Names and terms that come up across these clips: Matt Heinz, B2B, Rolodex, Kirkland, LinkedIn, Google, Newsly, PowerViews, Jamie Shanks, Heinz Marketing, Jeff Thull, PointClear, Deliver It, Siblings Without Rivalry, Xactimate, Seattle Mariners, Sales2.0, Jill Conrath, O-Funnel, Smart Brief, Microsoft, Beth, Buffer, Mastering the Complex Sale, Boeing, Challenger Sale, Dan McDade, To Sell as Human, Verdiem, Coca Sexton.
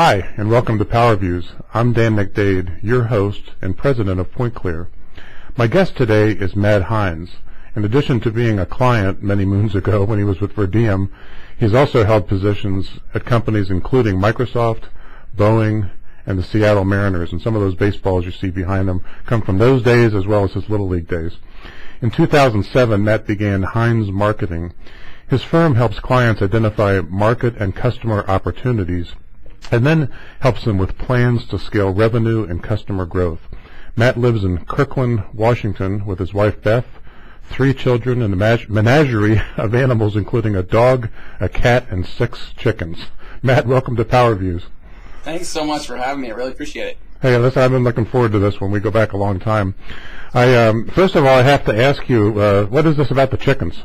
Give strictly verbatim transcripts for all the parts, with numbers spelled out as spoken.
Hi, and welcome to PowerViews. I'm Dan McDade, your host and president of PointClear. My guest today is Matt Heinz. In addition to being a client many moons ago when he was with Verdiem, he's also held positions at companies including Microsoft, Boeing, and the Seattle Mariners. And some of those baseballs you see behind him come from those days as well as his Little League days. In two thousand seven, Matt began Heinz Marketing. His firm helps clients identify market and customer opportunities and then helps them with plans to scale revenue and customer growth. Matt lives in Kirkland, Washington with his wife Beth, three children, and a menagerie of animals including a dog, a cat, and six chickens. Matt, welcome to PowerViews. Thanks so much for having me. I really appreciate it. Hey, listen, I've been looking forward to this one. We go back a long time. I um, first of all, I have to ask you, uh, what is this about the chickens?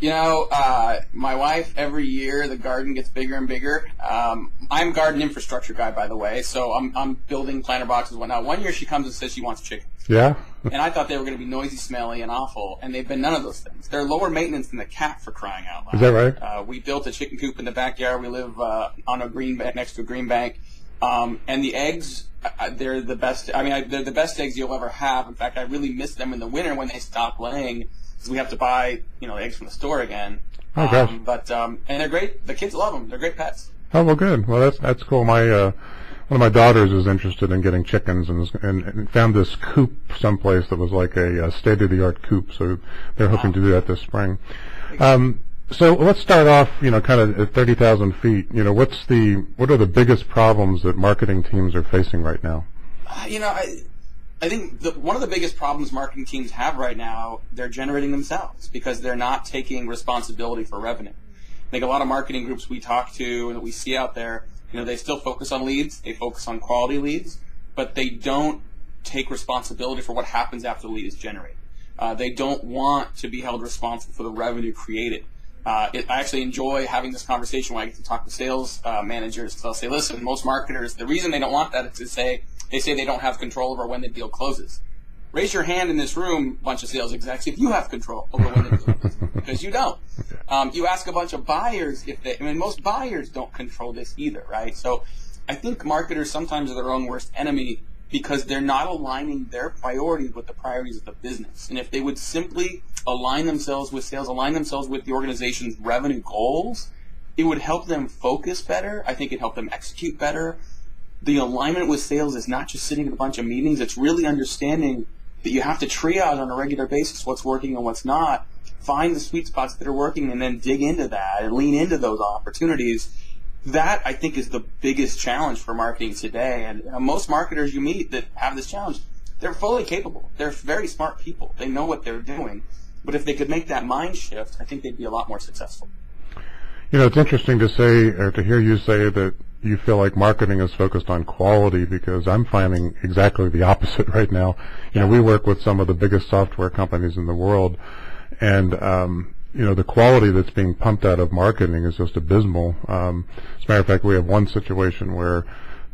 You know, uh, my wife, every year the garden gets bigger and bigger. Um, I'm garden infrastructure guy, by the way, so I'm, I'm building planter boxes and whatnot. One year she comes and says she wants chickens. Yeah. And I thought they were going to be noisy, smelly, and awful, and they've been none of those things. They're lower maintenance than the cat, for crying out loud. Is that right? Uh, we built a chicken coop in the backyard. We live uh, on a green bank, next to a green bank, um, and the eggs, uh, they're the best. I mean, I, they're the best eggs you'll ever have. In fact, I really miss them in the winter when they stop laying. We have to buy, you know, eggs from the store again. Oh, gosh. Um, but um, and they're great. The kids love them. They're great pets. Oh, well, good. Well, that's that's cool. My uh, one of my daughters is interested in getting chickens and and, and found this coop someplace that was like a, a state-of-the-art coop. So they're hoping wow. to do that this spring. Um, so let's start off, you know, kind of at thirty thousand feet. You know, what's the what are the biggest problems that marketing teams are facing right now? Uh, you know, I. I think the, one of the biggest problems marketing teams have right now, they're generating themselves because they're not taking responsibility for revenue. I think a lot of marketing groups we talk to and that we see out there, you know, they still focus on leads, they focus on quality leads, but they don't take responsibility for what happens after the lead is generated. Uh, they don't want to be held responsible for the revenue created. Uh, it, I actually enjoy having this conversation when I get to talk to sales uh, managers, because I'll say, listen, most marketers, the reason they don't want that is to say, they say they don't have control over when the deal closes. Raise your hand in this room, bunch of sales execs, if you have control over when the deal closes, because you don't. Um, you ask a bunch of buyers if they, I mean, most buyers don't control this either, right? So I think marketers sometimes are their own worst enemy because they're not aligning their priorities with the priorities of the business. And if they would simply align themselves with sales, align themselves with the organization's revenue goals, it would help them focus better. I think it'd help them execute better. The alignment with sales is not just sitting in a bunch of meetings. It's really understanding that you have to triage on a regular basis what's working and what's not, find the sweet spots that are working, and then dig into that and lean into those opportunities. That, I think, is the biggest challenge for marketing today. And most marketers you meet that have this challenge, they're fully capable. They're very smart people. They know what they're doing. But if they could make that mind shift, I think they'd be a lot more successful. You know, it's interesting to say or to hear you say that you feel like marketing is focused on quality, because I'm finding exactly the opposite right now. You know, we work with some of the biggest software companies in the world, and um, you know, the quality that's being pumped out of marketing is just abysmal. Um, as a matter of fact, we have one situation where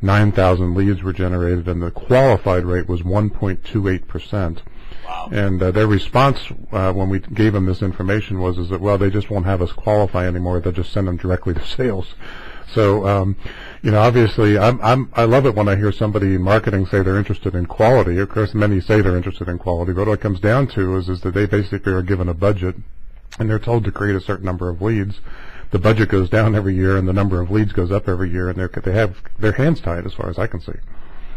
nine thousand leads were generated, and the qualified rate was one point two eight percent. Wow. And uh, their response uh, when we gave them this information was, is that, well, they just won't have us qualify anymore. They'll just send them directly to sales. So, um, you know, obviously, I'm, I'm, I love it when I hear somebody in marketing say they're interested in quality. Of course, many say they're interested in quality, but what it comes down to is, is that they basically are given a budget, and they're told to create a certain number of leads. The budget goes down every year, and the number of leads goes up every year, and they're, they have their hands tied as far as I can see.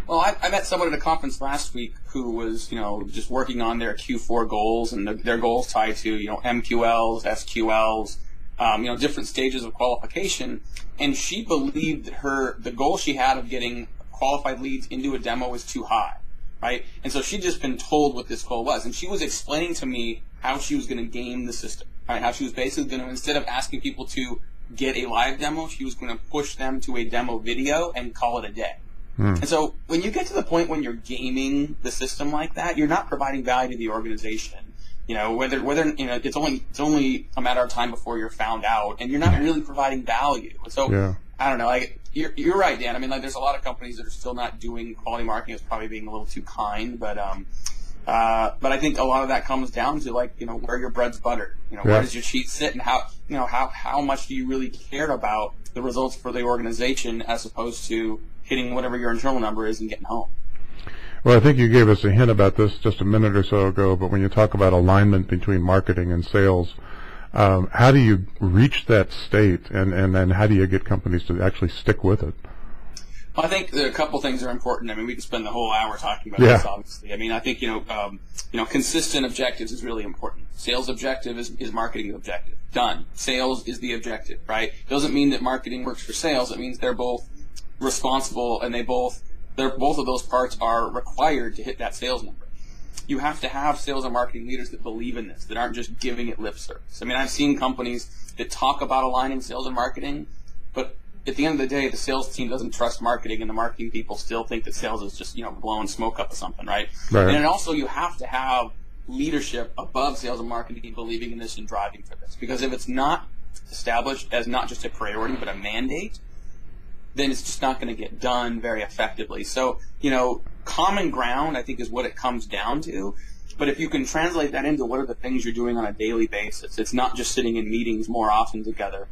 Well, I, I met someone at a conference last week who was, you know, just working on their Q four goals, and the, their goals tied to, you know, M Q Ls, S Q Ls, Um, you know, different stages of qualification, and she believed that her the goal she had of getting qualified leads into a demo was too high, right? And so she'd just been told what this goal was, and she was explaining to me how she was going to game the system, right? How she was basically going to, instead of asking people to get a live demo, she was going to push them to a demo video and call it a day. Hmm. And so when you get to the point when you're gaming the system like that, you're not providing value to the organization. You know, whether whether you know, it's only it's only a matter of time before you're found out, and you're not really providing value. So yeah. I don't know. Like you're you're right, Dan. I mean, like there's a lot of companies that are still not doing quality marketing. It's probably being a little too kind, but um, Uh, but I think a lot of that comes down to, like, you know, where your bread's buttered. You know, yeah. where does your sheet sit, and how, you know, how, how much do you really care about the results for the organization as opposed to hitting whatever your internal number is and getting home. Well, I think you gave us a hint about this just a minute or so ago, but when you talk about alignment between marketing and sales, um, how do you reach that state, and, and then how do you get companies to actually stick with it? Well, I think a couple things are important. I mean, we could spend the whole hour talking about yeah. this, obviously. I mean, I think, you know, um, you know, consistent objectives is really important. Sales objective is, is marketing objective. Done. Sales is the objective, right? Doesn't mean that marketing works for sales. It means they're both responsible, and they both, they're, both of those parts are required to hit that sales number. You have to have sales and marketing leaders that believe in this, that aren't just giving it lip service. I mean, I've seen companies that talk about aligning sales and marketing, but at the end of the day, the sales team doesn't trust marketing, and the marketing people still think that sales is just, you know, blowing smoke up or something, right? Right. And then also, you have to have leadership above sales and marketing believing in this and driving for this. Because if it's not established as not just a priority but a mandate, then it's just not going to get done very effectively. So, you know, common ground, I think, is what it comes down to. But if you can translate that into what are the things you're doing on a daily basis, it's not just sitting in meetings more often together.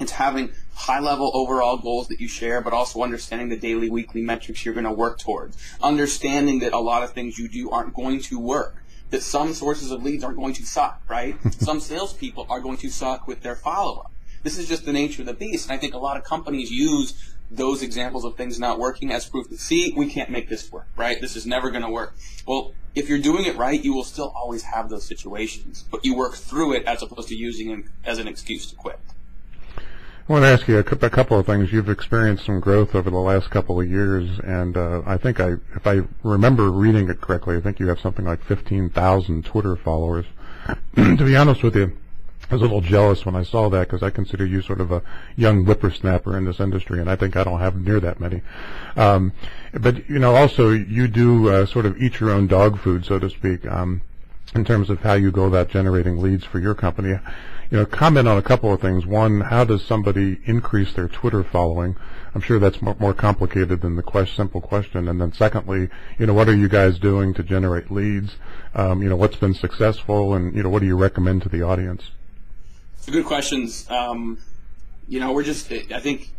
It's having high-level overall goals that you share, but also understanding the daily, weekly metrics you're going to work towards. Understanding that a lot of things you do aren't going to work, that some sources of leads aren't going to suck, right? Some salespeople are going to suck with their follow-up. This is just the nature of the beast, and I think a lot of companies use those examples of things not working as proof that, see, we can't make this work, right? This is never going to work. Well, if you're doing it right, you will still always have those situations, but you work through it as opposed to using it as an excuse to quit. I want to ask you a couple of things. You've experienced some growth over the last couple of years, and uh, I think I, if I remember reading it correctly, I think you have something like fifteen thousand Twitter followers. To be honest with you, I was a little jealous when I saw that, because I consider you sort of a young whippersnapper in this industry, and I think I don't have near that many. Um, but, you know, also you do uh, sort of eat your own dog food, so to speak, um, in terms of how you go about generating leads for your company. You know, comment on a couple of things. One, how does somebody increase their Twitter following? I'm sure that's more complicated than the quest, simple question. And then secondly, you know, what are you guys doing to generate leads? Um, you know, what's been successful, and, you know, what do you recommend to the audience? Good questions. Um, you know, we're just, I think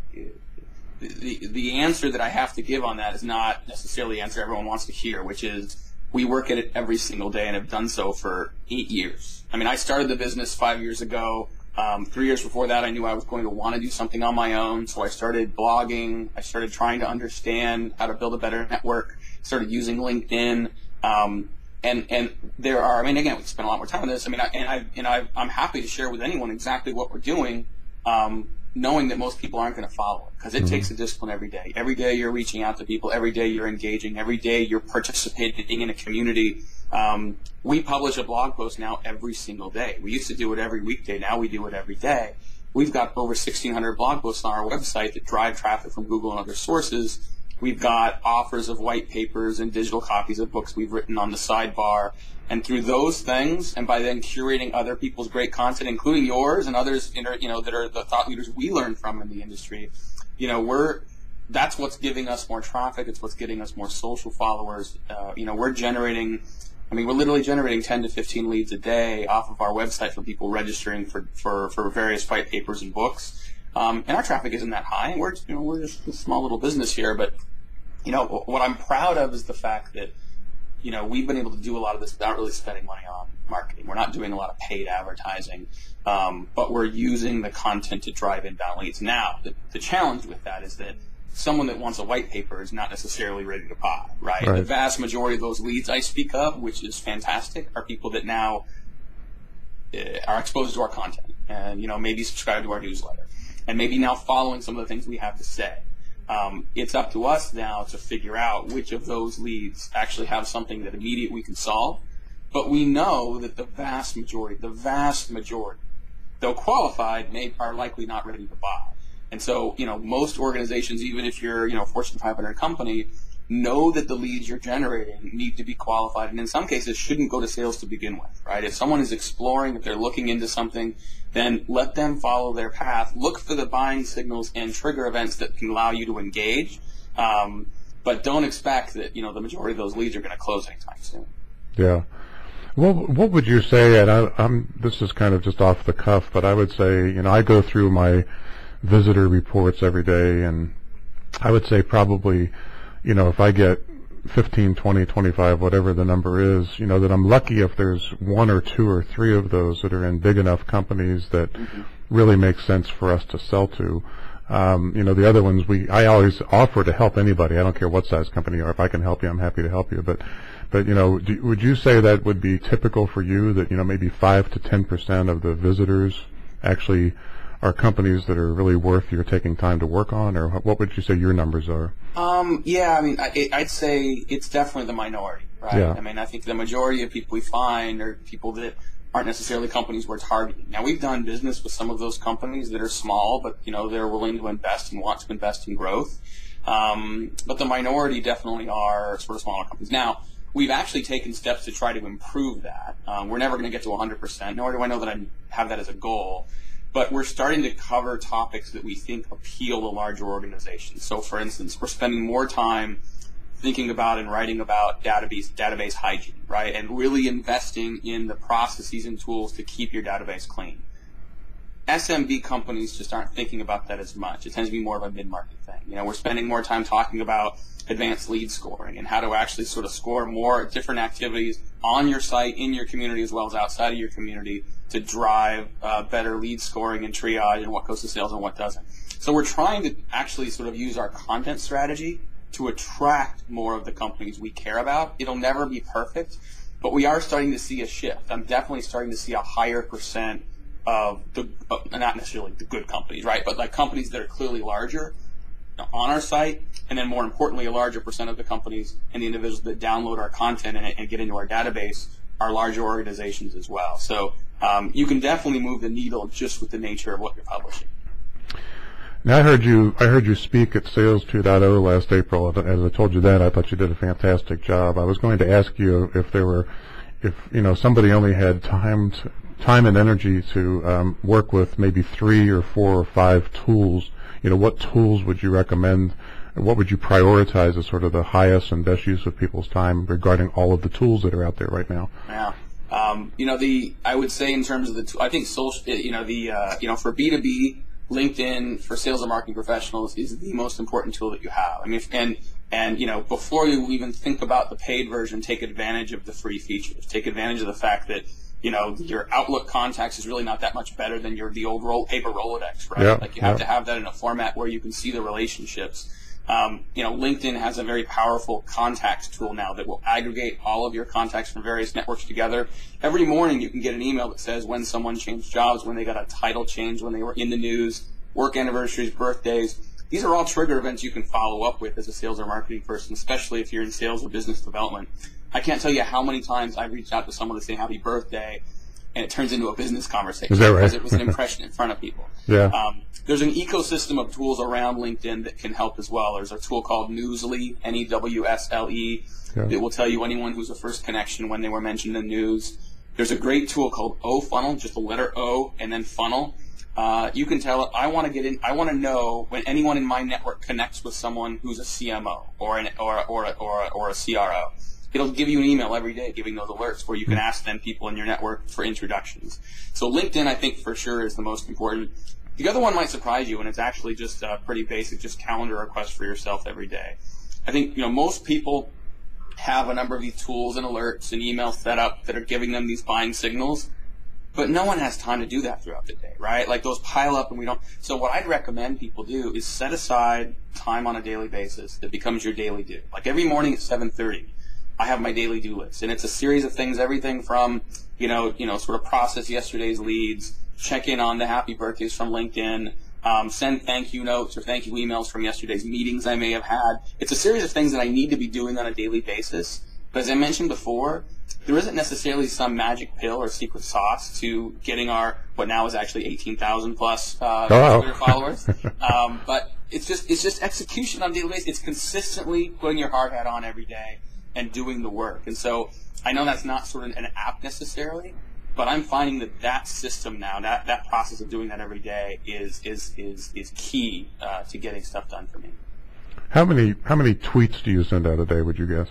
the, the answer that I have to give on that is not necessarily the answer everyone wants to hear, which is, we work at it every single day and have done so for eight years. I mean, I started the business five years ago. Um, three years before that, I knew I was going to want to do something on my own, so I started blogging. I started trying to understand how to build a better network, started using LinkedIn. Um, and, and there are, I mean, again, we spent a lot more time on this. I mean, I, and, I, and I, I'm happy to share with anyone exactly what we're doing, um, knowing that most people aren't going to follow it, because it mm-hmm. takes a discipline every day. Every day you're reaching out to people. Every day you're engaging. Every day you're participating in a community. Um, we publish a blog post now every single day. We used to do it every weekday. Now we do it every day. We've got over sixteen hundred blog posts on our website that drive traffic from Google and other sources. We've got offers of white papers and digital copies of books we've written on the sidebar. And through those things, and by then curating other people's great content, including yours and others, you know, that are the thought leaders we learn from in the industry, you know, we're, that's what's giving us more traffic. It's what's getting us more social followers. Uh, you know, we're generating, I mean, we're literally generating ten to fifteen leads a day off of our website from people registering for, for, for various white papers and books. Um, and our traffic isn't that high. We're, you know, we're just a small little business here, but, you know, what I'm proud of is the fact that, you know, we've been able to do a lot of this without really spending money on marketing. We're not doing a lot of paid advertising, um, but we're using the content to drive inbound leads. Now, the, the challenge with that is that someone that wants a white paper is not necessarily ready to buy, right? Right. The vast majority of those leads I speak of, which is fantastic, are people that now uh, are exposed to our content and, you know, maybe subscribe to our newsletter and maybe now following some of the things we have to say. Um, it's up to us now to figure out which of those leads actually have something that immediately we can solve. But we know that the vast majority, the vast majority, though qualified, may, are likely not ready to buy. And so, you know, most organizations, even if you're, you know, a Fortune five hundred company, know that the leads you're generating need to be qualified, and in some cases shouldn't go to sales to begin with, right? If someone is exploring, if they're looking into something, then let them follow their path. Look for the buying signals and trigger events that can allow you to engage, um, but don't expect that, you know, the majority of those leads are going to close anytime soon. Yeah. Well, what would you say, and I, I'm, this is kind of just off the cuff, but I would say, you know, I go through my visitor reports every day, and I would say probably, you know, if I get fifteen, twenty, twenty-five, whatever the number is, you know, that I'm lucky if there's one or two or three of those that are in big enough companies that mm-hmm. really make sense for us to sell to. Um, you know, the other ones, we I always offer to help anybody. I don't care what size company you are. If I can help you, I'm happy to help you. But, but you know, do, would you say that would be typical for you that, you know, maybe five to ten percent of the visitors actually are companies that are really worth your taking time to work on, or what would you say your numbers are? Um, yeah, I mean, I, I'd say it's definitely the minority, right? Yeah. I mean, I think the majority of people we find are people that aren't necessarily companies we're targeting. Now, we've done business with some of those companies that are small, but, you know, they're willing to invest and want to invest in growth. Um, but the minority definitely are sort of smaller companies. Now, we've actually taken steps to try to improve that. Um, we're never going to get to one hundred percent, nor do I know that I have that as a goal. But we're starting to cover topics that we think appeal to larger organizations. So, for instance, we're spending more time thinking about and writing about database database hygiene, right? And really investing in the processes and tools to keep your database clean. S M B companies just aren't thinking about that as much. It tends to be more of a mid-market thing. You know, we're spending more time talking about advanced lead scoring and how to actually sort of score more different activities on your site, in your community, as well as outside of your community to drive uh, better lead scoring and triage and what goes to sales and what doesn't. So we're trying to actually sort of use our content strategy to attract more of the companies we care about. It'll never be perfect, but we are starting to see a shift. I'm definitely starting to see a higher percent of the, uh, not necessarily the good companies, right, but like companies that are clearly larger on our site, and then more importantly, a larger percent of the companies and the individuals that download our content and, and get into our database are larger organizations as well. So um, you can definitely move the needle just with the nature of what you're publishing. Now, I heard you I heard you speak at Sales two point oh last April. As I told you that, I thought you did a fantastic job. I was going to ask you if there were, if you know, somebody only had time to, time and energy to um, work with maybe three or four or five tools, you know, what tools would you recommend? What would you prioritize as sort of the highest and best use of people's time regarding all of the tools that are out there right now? Yeah, um, you know, the I would say in terms of the, I think social, you know, the uh, you know, for B two B, LinkedIn for sales and marketing professionals is the most important tool that you have. I mean, and and you know, before you even think about the paid version, take advantage of the free features. Take advantage of the fact that, you know, your Outlook contacts is really not that much better than your the old roll, paper Rolodex, right? Yeah, like you have yeah. to have that in a format where you can see the relationships. Um, you know, LinkedIn has a very powerful contacts tool now that will aggregate all of your contacts from various networks together. Every morning you can get an email that says when someone changed jobs, when they got a title change, when they were in the news, work anniversaries, birthdays. These are all trigger events you can follow up with as a sales or marketing person, especially if you're in sales or business development. I can't tell you how many times I've reached out to someone to say happy birthday, and it turns into a business conversation. Is that right? Because it was an impression in front of people. Yeah. Um, there's an ecosystem of tools around LinkedIn that can help as well. There's a tool called Newsly, N E W S L E, yeah. that will tell you anyone who's a first connection when they were mentioned in news. There's a great tool called O-Funnel, just the letter O and then funnel. Uh, you can tell it, I want to get in. I want to know when anyone in my network connects with someone who's a C M O or an or or or or a C R O. It'll give you an email every day giving those alerts where you can ask them people in your network for introductions. So LinkedIn, I think, for sure is the most important. The other one might surprise you, and it's actually just uh, pretty basic, just calendar requests for yourself every day. I think, you know, most people have a number of these tools and alerts and emails set up that are giving them these buying signals, but no one has time to do that throughout the day, right? Like those pile up and we don't. So what I'd recommend people do is set aside time on a daily basis that becomes your daily do. Like every morning at seven thirty. I have my daily do list, and it's a series of things, everything from, you know, you know, sort of process yesterday's leads, check in on the happy birthdays from LinkedIn, um, send thank you notes or thank you emails from yesterday's meetings I may have had. It's a series of things that I need to be doing on a daily basis. But as I mentioned before, there isn't necessarily some magic pill or secret sauce to getting our, what now is actually eighteen thousand plus uh, oh. Twitter followers. um, but it's just, it's just execution on a daily basis. It's consistently putting your hard hat on every day and doing the work. And so I know that's not sort of an app necessarily, but I'm finding that that system now, that, that process of doing that every day is is is, is key uh, to getting stuff done for me. How many how many tweets do you send out a day, would you guess?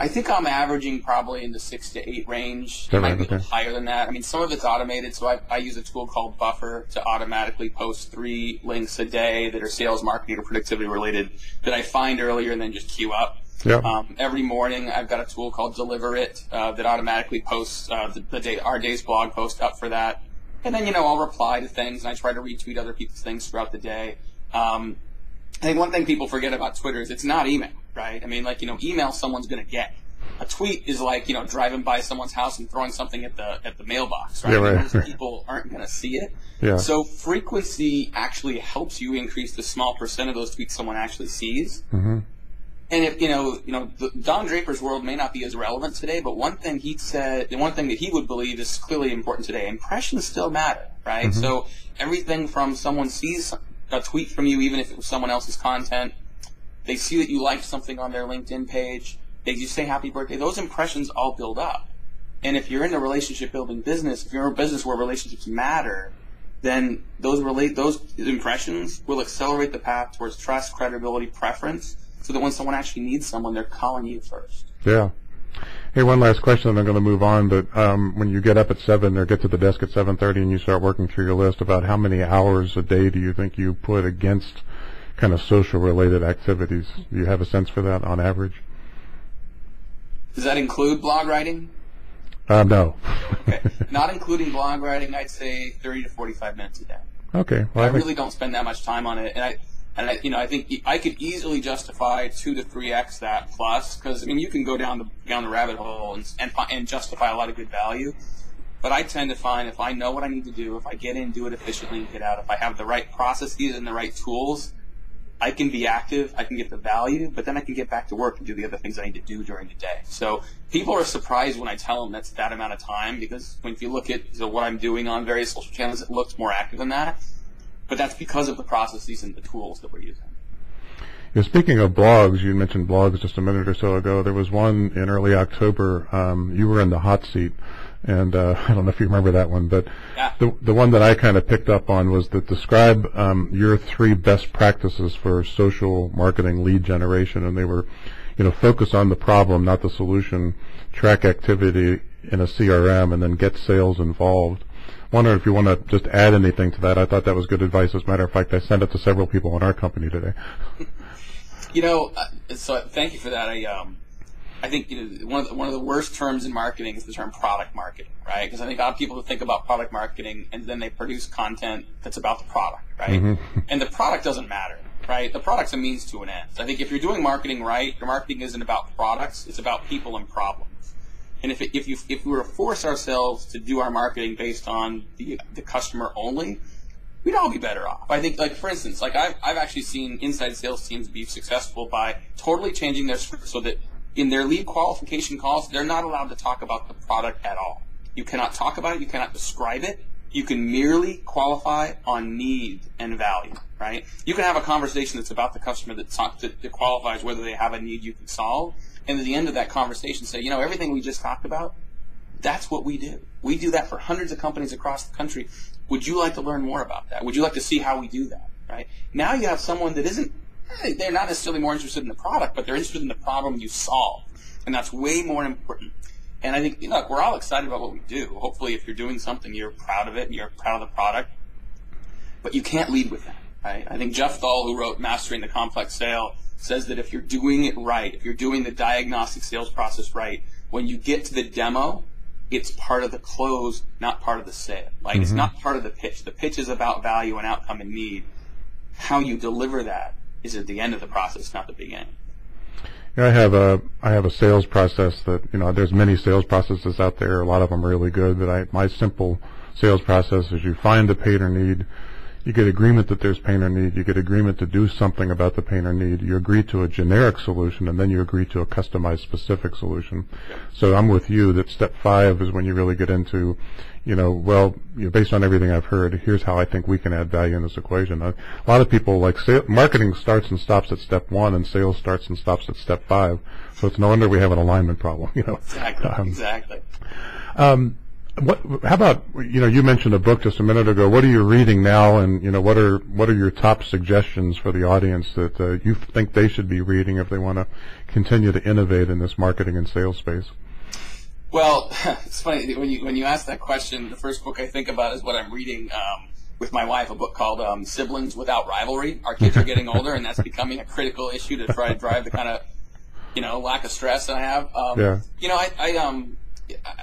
I think I'm averaging probably in the six to eight range. It might be a little higher than that. I mean, some of it's automated, so I, I use a tool called Buffer to automatically post three links a day that are sales, marketing, or productivity related that I find earlier and then just queue up. Yep. Um, every morning, I've got a tool called Deliver It uh, that automatically posts uh, the, the day, our day's blog post up for that. And then, you know, I'll reply to things, and I try to retweet other people's things throughout the day. Um, I think one thing people forget about Twitter is it's not email, right? I mean, like, you know, email someone's going to get. A tweet is like, you know, driving by someone's house and throwing something at the at the mailbox, right? Yeah, right. Most people aren't going to see it. Yeah. So frequency actually helps you increase the small percent of those tweets someone actually sees. Mm-hmm. And if, you know, you know, the, Don Draper's world may not be as relevant today, but one thing he said, the one thing that he would believe is clearly important today: impressions still matter, right? Mm-hmm. So everything from someone sees a tweet from you, even if it was someone else's content, they see that you liked something on their LinkedIn page, they just say happy birthday. Those impressions all build up. And if you're in a relationship building business, if you're in a business where relationships matter, then those relate those impressions will accelerate the path towards trust, credibility, preference, so that when someone actually needs someone, they're calling you first. Yeah. Hey, one last question, and I'm going to move on. But um, when you get up at seven or get to the desk at seven thirty and you start working through your list, about how many hours a day do you think you put against kind of social-related activities? Do you have a sense for that on average? Does that include blog writing? Uh, no. Okay. Not including blog writing, I'd say thirty to forty-five minutes a day. Okay. Well, I, I really don't spend that much time on it. And I. And I, you know, I think I could easily justify two to three x that plus, because I mean, you can go down the down the rabbit hole and and, and justify a lot of good value. But I tend to find, if I know what I need to do, if I get in, do it efficiently, and get out, if I have the right processes and the right tools, I can be active, I can get the value, but then I can get back to work and do the other things I need to do during the day. So people are surprised when I tell them that's that amount of time, because when if you look at so what I'm doing on various social channels, it looks more active than that. But that's because of the processes and the tools that we're using. Yeah, speaking of blogs, you mentioned blogs just a minute or so ago. There was one in early October. Um, you were in the hot seat, and uh, I don't know if you remember that one, but yeah. the the one that I kind of picked up on was that describe um, your three best practices for social marketing lead generation, and they were, you know, focus on the problem, not the solution, track activity in a C R M, and then get sales involved. Wonder if you want to just add anything to that. I thought that was good advice. As a matter of fact, I sent it to several people in our company today. You know, uh, so thank you for that. I um, I think you know, one of the, one of the worst terms in marketing is the term product marketing, right? Because I think a lot of people think about product marketing and then they produce content that's about the product, right? Mm-hmm. And the product doesn't matter, right? The product's a means to an end. So I think if you're doing marketing right, your marketing isn't about products; it's about people and problems. And if, it, if, you, if we were to force ourselves to do our marketing based on the, the customer only, we'd all be better off. I think, like, for instance, like I've, I've actually seen inside sales teams be successful by totally changing their script so that in their lead qualification calls, they're not allowed to talk about the product at all. You cannot talk about it. You cannot describe it. You can merely qualify on need and value, right? You can have a conversation that's about the customer that, talk, that, that qualifies whether they have a need you can solve. And at the end of that conversation say, you know, everything we just talked about, that's what we do. We do that for hundreds of companies across the country. Would you like to learn more about that? Would you like to see how we do that, right? Now you have someone that isn't, they're not necessarily more interested in the product, but they're interested in the problem you solve. And that's way more important. And I think, look, we're all excited about what we do. Hopefully if you're doing something, you're proud of it and you're proud of the product. But you can't lead with that, right? I think Jeff Thull, who wrote Mastering the Complex Sale, says that if you're doing it right, if you're doing the diagnostic sales process right, when you get to the demo, it's part of the close, not part of the sale. Like, mm-hmm. It's not part of the pitch. The pitch is about value and outcome and need. How you deliver that is at the end of the process, not the beginning. Yeah, I have a I have a sales process that, you know, there's many sales processes out there. A lot of them are really good, but I, my simple sales process is you find the pain or need. You get agreement that there's pain or need. You get agreement to do something about the pain or need. You agree to a generic solution, and then you agree to a customized specific solution. So I'm with you that step five is when you really get into, you know, well, you know, based on everything I've heard, here's how I think we can add value in this equation. A lot of people, like, sale, marketing starts and stops at step one, and sales starts and stops at step five. So it's no wonder we have an alignment problem, you know. Exactly, um, exactly. Um, What, how about, you know, you mentioned a book just a minute ago. What are you reading now, and, you know, what are what are your top suggestions for the audience that uh, you think they should be reading if they want to continue to innovate in this marketing and sales space? Well, it's funny, when you when you ask that question, the first book I think about is what I'm reading um, with my wife, a book called um, Siblings Without Rivalry. Our kids are getting older, and that's becoming a critical issue to try to drive the kind of, you know, lack of stress that I have. Um, yeah. You know, I, I um.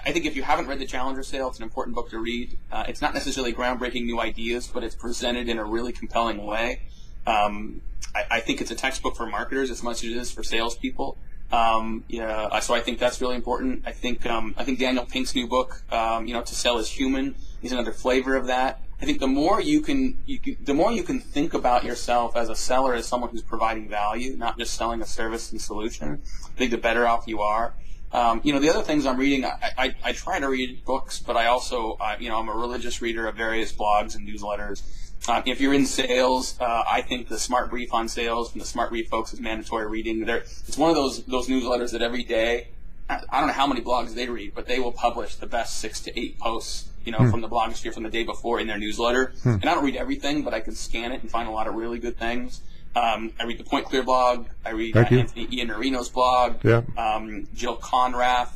I think if you haven't read The Challenger Sale, it's an important book to read. Uh, it's not necessarily groundbreaking new ideas, but it's presented in a really compelling way. Um, I, I think it's a textbook for marketers as much as it is for salespeople. Um, yeah, so I think that's really important. I think um, I think Daniel Pink's new book, um, you know, To Sell as Human, is another flavor of that. I think the more you can, you can, the more you can think about yourself as a seller, as someone who's providing value, not just selling a service and solution, I think the better off you are. Um, you know, the other things I'm reading, I, I, I try to read books, but I also, uh, you know, I'm a religious reader of various blogs and newsletters. Uh, if you're in sales, uh, I think the Smart Brief on sales from the Smart Brief folks is mandatory reading. They're, it's one of those those newsletters that every day, I, I don't know how many blogs they read, but they will publish the best six to eight posts, you know, hmm. from the blogosphere from the day before in their newsletter. Hmm. And I don't read everything, but I can scan it and find a lot of really good things. Um, I read the PointClear blog. I read uh, Anthony Ian Arino's blog. Yeah. Um, Jill Conrath.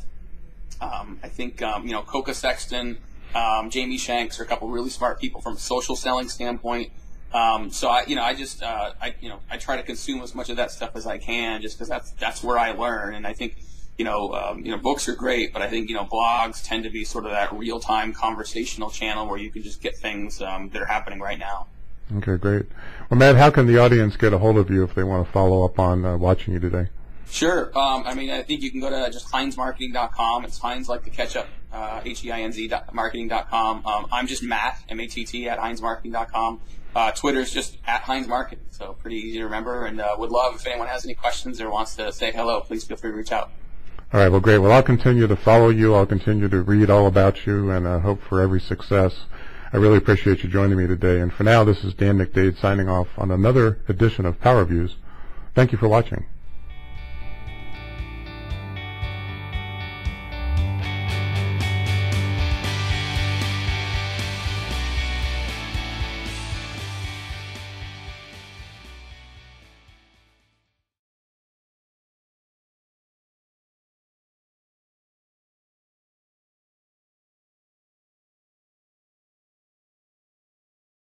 Um, I think um, you know Coca Sexton, um, Jamie Shanks are a couple of really smart people from a social selling standpoint. Um, so I, you know, I just, uh, I, you know, I try to consume as much of that stuff as I can, just because that's that's where I learn. And I think, you know, um, you know, books are great, but I think you know blogs tend to be sort of that real-time conversational channel where you can just get things um, that are happening right now. Okay, great. Well, Matt, how can the audience get a hold of you if they want to follow up on uh, watching you today? Sure. Um, I mean, I think you can go to just Heinz Marketing dot com. It's Heinz like the ketchup, uh, H E I N Z marketing dot com. Um, I'm just Matt, M A T T, at Heinz Marketing dot com. Uh, Twitter's just at Heinz Marketing, so pretty easy to remember. And uh, would love if anyone has any questions or wants to say hello, please feel free to reach out. All right, well, great. Well, I'll continue to follow you. I'll continue to read all about you and uh, hope for every success. I really appreciate you joining me today. And for now, this is Dan McDade signing off on another edition of PowerViews. Thank you for watching.